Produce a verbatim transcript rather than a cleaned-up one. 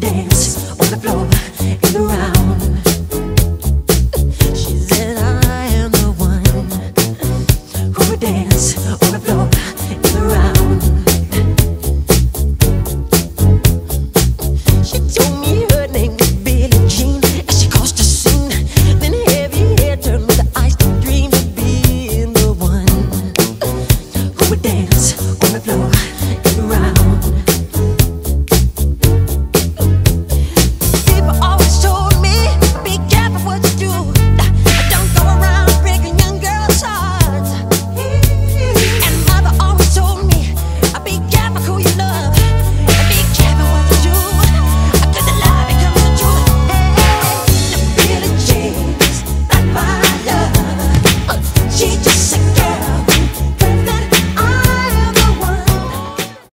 to dance.